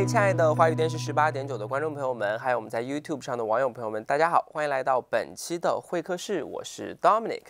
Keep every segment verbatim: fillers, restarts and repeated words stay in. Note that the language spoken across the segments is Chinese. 位亲爱的华语电视十八点九的观众朋友们，还有我们在 YouTube 上的网友朋友们，大家好，欢迎来到本期的会客室，我是 Dominic。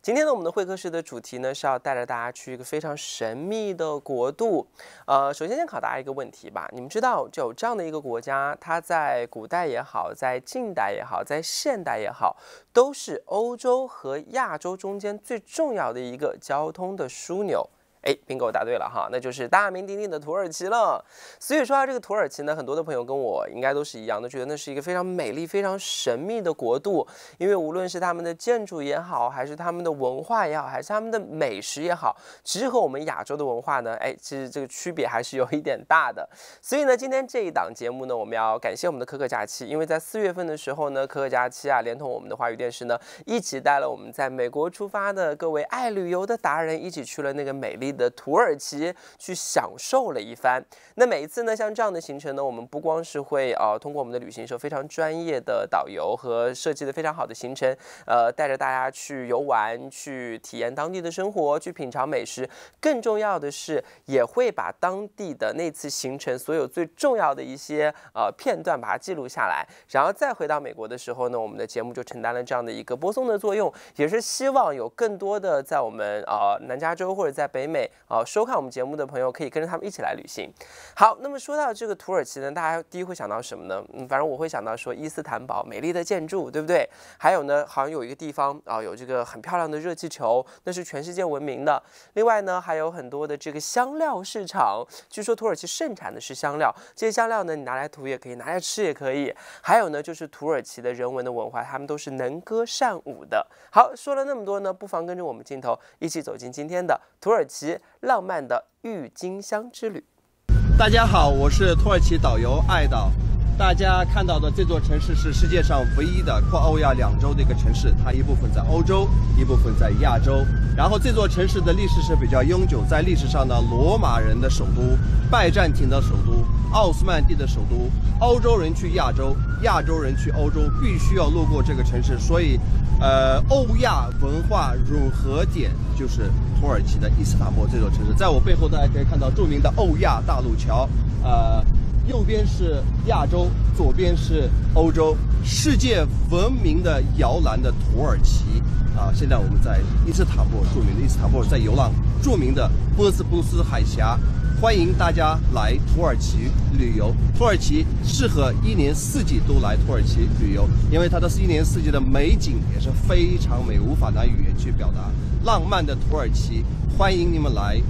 今天呢，我们的会客室的主题呢是要带着大家去一个非常神秘的国度。呃，首先先考大家一个问题吧，你们知道就有这样的一个国家，它在古代也好，在近代也好，在现代也好，都是欧洲和亚洲中间最重要的一个交通的枢纽。 哎，宾狗答对了哈，那就是大名鼎鼎的土耳其了。所以说啊，这个土耳其呢，很多的朋友跟我应该都是一样的，觉得那是一个非常美丽、非常神秘的国度。因为无论是他们的建筑也好，还是他们的文化也好，还是他们的美食也好，其实和我们亚洲的文化呢，哎，其实这个区别还是有一点大的。所以呢，今天这一档节目呢，我们要感谢我们的可可假期，因为在四月份的时候呢，可可假期啊，连同我们的华语电视呢，一起带了我们在美国出发的各位爱旅游的达人，一起去了那个美丽 的土耳其去享受了一番。那每一次呢，像这样的行程呢，我们不光是会呃通过我们的旅行社非常专业的导游和设计的非常好的行程，呃，带着大家去游玩、去体验当地的生活、去品尝美食。更重要的是，也会把当地的那次行程所有最重要的一些呃片段把它记录下来，然后再回到美国的时候呢，我们的节目就承担了这样的一个播送的作用，也是希望有更多的在我们呃南加州或者在北美。 啊，收看我们节目的朋友可以跟着他们一起来旅行。好，那么说到这个土耳其呢，大家第一会想到什么呢？嗯，反正我会想到说伊斯坦堡美丽的建筑，对不对？还有呢，好像有一个地方啊，有这个很漂亮的热气球，那是全世界闻名的。另外呢，还有很多的这个香料市场，据说土耳其盛产的是香料，这些香料呢，你拿来涂也可以，拿来吃也可以。还有呢，就是土耳其的人文的文化，他们都是能歌善舞的。好，说了那么多呢，不妨跟着我们镜头一起走进今天的土耳其 浪漫的郁金香之旅。大家好，我是土耳其导游爱导。大家看到的这座城市是世界上唯一的跨欧亚两洲的一个城市，它一部分在欧洲，一部分在亚洲。然后这座城市的历史是比较悠久，在历史上呢，罗马人的首都、拜占庭的首都、奥斯曼帝的首都。欧洲人去亚洲，亚洲人去欧洲，必须要路过这个城市，所以。 呃，欧亚文化融合点就是土耳其的伊斯坦布尔这座城市。在我背后，大家可以看到著名的欧亚大陆桥。呃，右边是亚洲，左边是欧洲，世界闻名的摇篮的土耳其。啊，现在我们在伊斯坦布尔，著名的伊斯坦布尔，在游览著名的博斯普鲁斯海峡。欢迎大家来土耳其旅游。土耳其适合一年四季都来土耳其旅游，因为它的一年四季的美景也是 非常美，无法拿语言去表达。浪漫的土耳其，欢迎你们来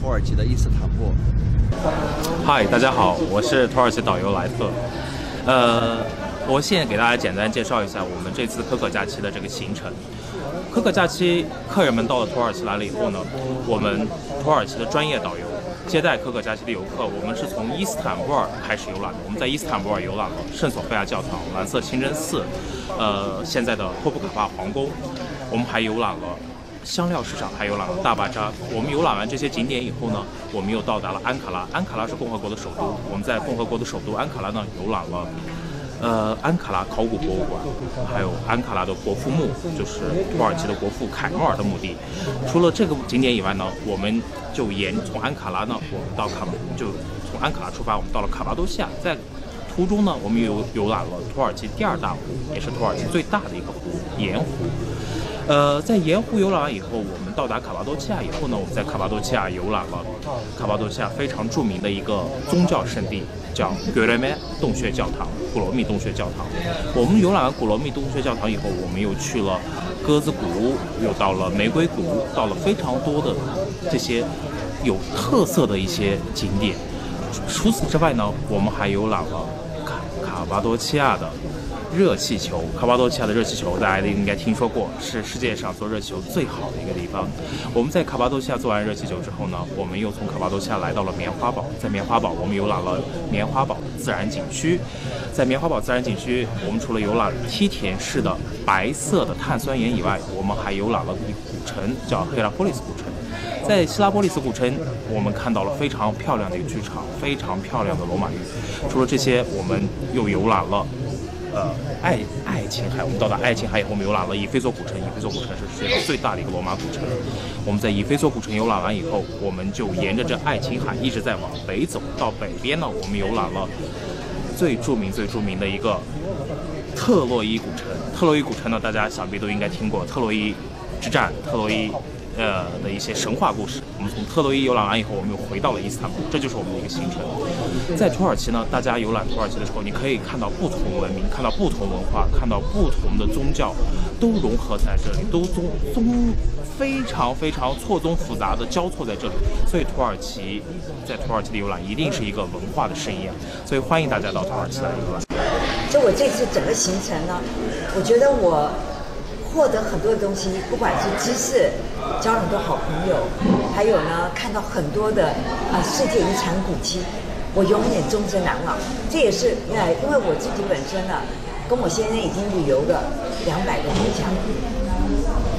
土耳其的伊斯坦布尔。嗨，大家好，我是土耳其导游莱特。呃，我现在给大家简单介绍一下我们这次可可假期的这个行程。可可假期，客人们到了土耳其来了以后呢，我们土耳其的专业导游 接待可可假期的游客，我们是从伊斯坦布尔开始游览的。我们在伊斯坦布尔游览了圣索菲亚教堂、蓝色清真寺，呃，现在的托普卡帕皇宫。我们还游览了香料市场，还游览了大巴扎。我们游览完这些景点以后呢，我们又到达了安卡拉。安卡拉是共和国的首都。我们在共和国的首都安卡拉呢，游览了 呃，安卡拉考古博物馆，还有安卡拉的国父墓，就是土耳其的国父凯末尔的墓地。除了这个景点以外呢，我们就沿从安卡拉呢，我们到卡就从安卡拉出发，我们到了卡巴多西亚，在途中呢，我们游游览了土耳其第二大湖，也是土耳其最大的一个湖——盐湖。呃，在盐湖游览完以后，我们到达卡巴多西亚以后呢，我们在卡巴多西亚游览了卡巴多西亚非常著名的一个宗教圣地， 叫古罗密洞穴教堂，古罗密洞穴教堂。我们游览完古罗密洞穴教堂以后，我们又去了鸽子古屋，又到了玫瑰古屋，到了非常多的这些有特色的一些景点。除此之外呢，我们还游览了卡卡巴多西亚的热气球。卡巴多西亚的热气球，大家应该听说过，是世界上做热气球最好的一个地方。我们在卡巴多西亚做完热气球之后呢，我们又从卡巴多西亚来到了棉花堡。在棉花堡，我们游览了棉花堡自然景区。在棉花堡自然景区，我们除了游览梯田式的白色的碳酸盐以外，我们还游览了古城，叫黑拉波利斯古城。 在希拉波利斯古城，我们看到了非常漂亮的一个剧场，非常漂亮的罗马浴。除了这些，我们又游览了呃爱爱琴海，我们到达爱琴海以后，我们游览了以菲索古城。以菲索古城是世界上最大的一个罗马古城。我们在以菲索古城游览完以后，我们就沿着这爱琴海一直在往北走。到北边呢，我们游览了最著名、最著名的一个特洛伊古城。特洛伊古城呢，大家想必都应该听过特洛伊之战、特洛伊呃的一些神话故事。我们从特洛伊游览完以后，我们又回到了伊斯坦布尔，这就是我们的一个行程。在土耳其呢，大家游览土耳其的时候，你可以看到不同文明，看到不同文化，看到不同的宗教，都融合在这里，都综综非常非常错综复杂的交错在这里。所以土耳其，在土耳其的游览一定是一个文化的盛宴，所以欢迎大家到土耳其来游览。就我这次整个行程呢，我觉得我获得很多的东西，不管是知识，交了很多好朋友，还有呢，看到很多的啊、呃、世界遗产古迹，我永远终身难忘。这也是呃，因为我自己本身呢，跟我先生已经旅游了两百个国家，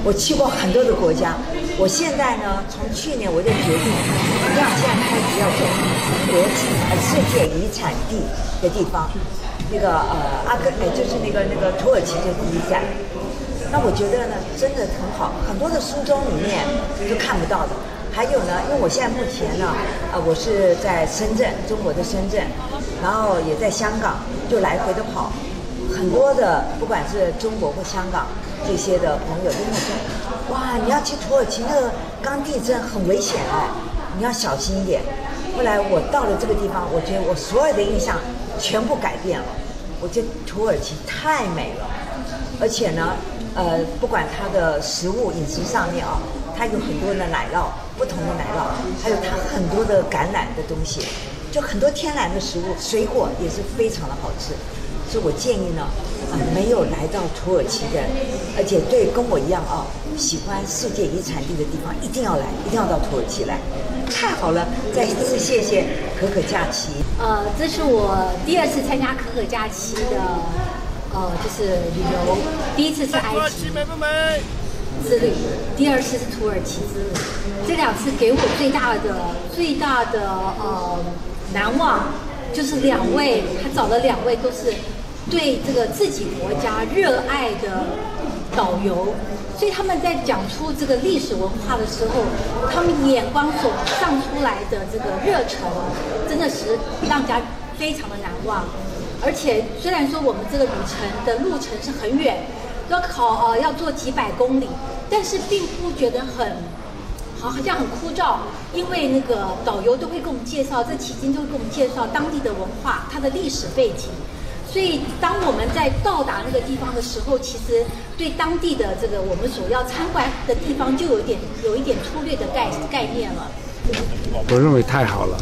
我去过很多的国家。我现在呢，从去年我就决定，要现在开始要走国际呃世界遗产地的地方，那个呃阿根呃就是那个那个土耳其就第一站。那我觉得呢，真的很好，很多的书中里面就看不到的。还有呢，因为我现在目前呢，呃，我是在深圳，中国的深圳，然后也在香港，就来回的跑，很多的不管是中国或香港这些的朋友，跟我说，哇，你要去土耳其那个刚地震很危险哦，你要小心一点。后来我到了这个地方，我觉得我所有的印象全部改变了，我觉得土耳其太美了，而且呢。呃，不管它的食物饮食上面啊，它有很多的奶酪，不同的奶酪，还有它很多的橄榄的东西，就很多天然的食物，水果也是非常的好吃。所以我建议呢，啊、呃，没有来到土耳其的，而且对跟我一样啊，喜欢世界遗产地的地方，一定要来，一定要到土耳其来。太好了，再一次谢谢可可假期。呃，这是我第二次参加可可假期的。哦，就是旅游，第一次是埃及之旅，第二次是土耳其之旅。这两次给我最大的、最大的呃难忘，就是两位，他找了两位都是对这个自己国家热爱的导游，所以他们在讲出这个历史文化的时候，他们眼光所上出来的这个热忱，真的是让人家非常的难忘。而且虽然说我们这个旅程的路程是很远，要考呃要做几百公里，但是并不觉得很好，好像很枯燥，因为那个导游都会给我们介绍，这期间都会给我们介绍当地的文化、它的历史背景。所以当我们在到达那个地方的时候，其实对当地的这个我们所要参观的地方就有点有一点粗略的概概念了。我认为太好了，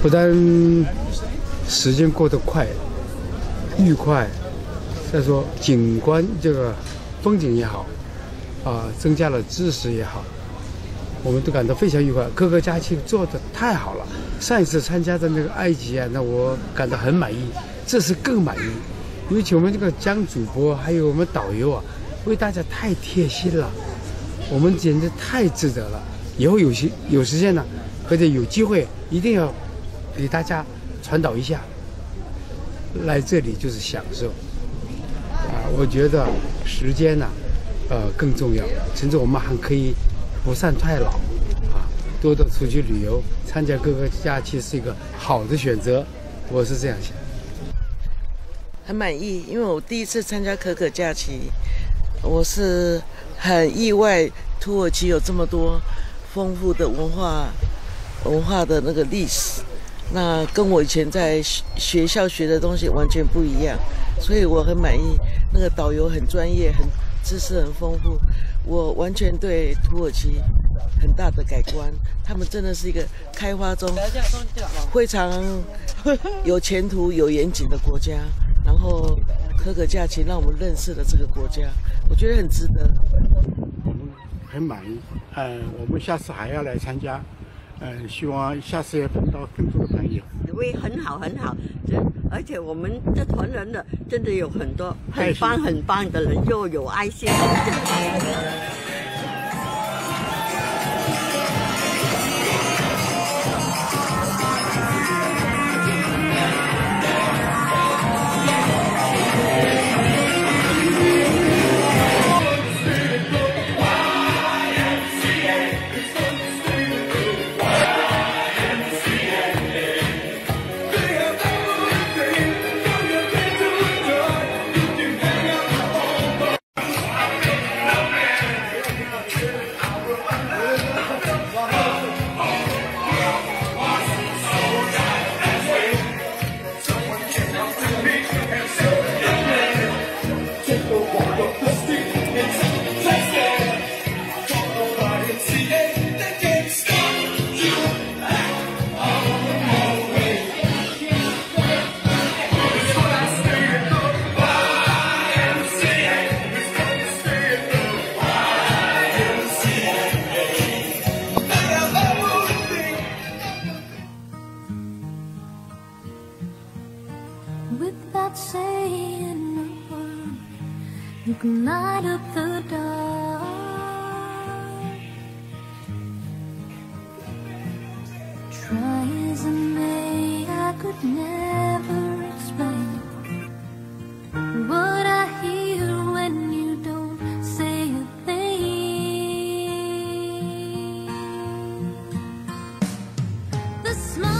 不但时间过得快，愉快。再说景观这个风景也好，啊、呃，增加了知识也好，我们都感到非常愉快。可可假期做得太好了。上一次参加的那个埃及啊，那我感到很满意，这次更满意。尤其我们这个江主播还有我们导游啊，为大家太贴心了，我们简直太值得了。以后有时有时间呢，或者有机会，一定要给大家传导一下，来这里就是享受啊！我觉得时间呢、啊，呃，更重要。甚至我们还可以不善太老啊，多多出去旅游，参加各个假期是一个好的选择。我是这样想，很满意，因为我第一次参加可可假期，我是很意外，土耳其有这么多丰富的文化、文化的那个历史。那跟我以前在学校学的东西完全不一样，所以我很满意。那个导游很专业，很知识很丰富，我完全对土耳其很大的改观。他们真的是一个开发中非常有前途、有严谨的国家。然后可可假期让我们认识了这个国家，我觉得很值得。我们很满意，呃，我们下次还要来参加。嗯，希望下次也碰到更多的朋友。喂，很好，很好，而且我们这团人的真的有很多很棒、很棒的人，又有爱心。light up the dark. Try as I may, I could never explain what I hear when you don't say a thing. The smile.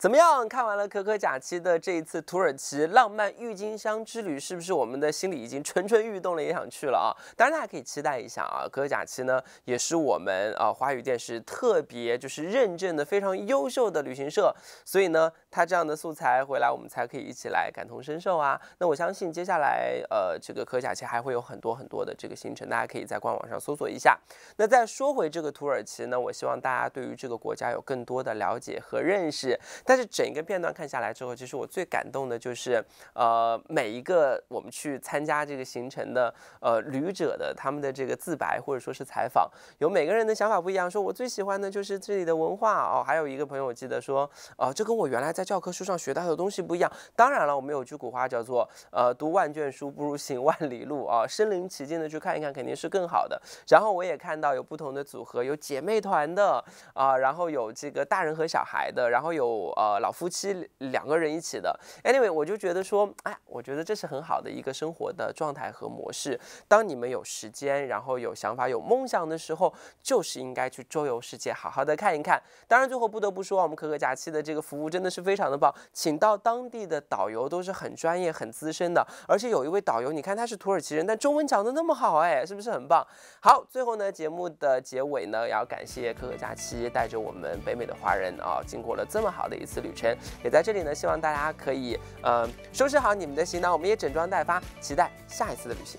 怎么样？看完了可可假期的这一次土耳其浪漫郁金香之旅，是不是我们的心里已经蠢蠢欲动了，也想去了啊？当然，大家可以期待一下啊！可可假期呢，也是我们啊华语电视特别就是认证的非常优秀的旅行社，所以呢，它这样的素材回来，我们才可以一起来感同身受啊。那我相信接下来呃，这个可可假期还会有很多很多的这个行程，大家可以在官网上搜索一下。那再说回这个土耳其呢，我希望大家对于这个国家有更多的了解和认识。 但是整个片段看下来之后，其实我最感动的就是，呃，每一个我们去参加这个行程的呃旅者的他们的这个自白或者说是采访，有每个人的想法不一样。说我最喜欢的就是这里的文化哦，还有一个朋友我记得说，哦，这跟我原来在教科书上学到的东西不一样。当然了，我们有句古话叫做，呃，读万卷书不如行万里路啊，身临其境的去看一看肯定是更好的。然后我也看到有不同的组合，有姐妹团的啊、呃，然后有这个大人和小孩的，然后有。 呃，老夫妻两个人一起的 ，anyway， 我就觉得说，哎，我觉得这是很好的一个生活的状态和模式。当你们有时间，然后有想法、有梦想的时候，就是应该去周游世界，好好的看一看。当然，最后不得不说，我们可可假期的这个服务真的是非常的棒，请到当地的导游都是很专业、很资深的，而且有一位导游，你看他是土耳其人，但中文讲的那么好，哎，是不是很棒？好，最后呢，节目的结尾呢，也要感谢可可假期带着我们北美的华人啊，经过了这么好的一次 次旅程也在这里呢，希望大家可以呃收拾好你们的行囊，我们也整装待发，期待下一次的旅行。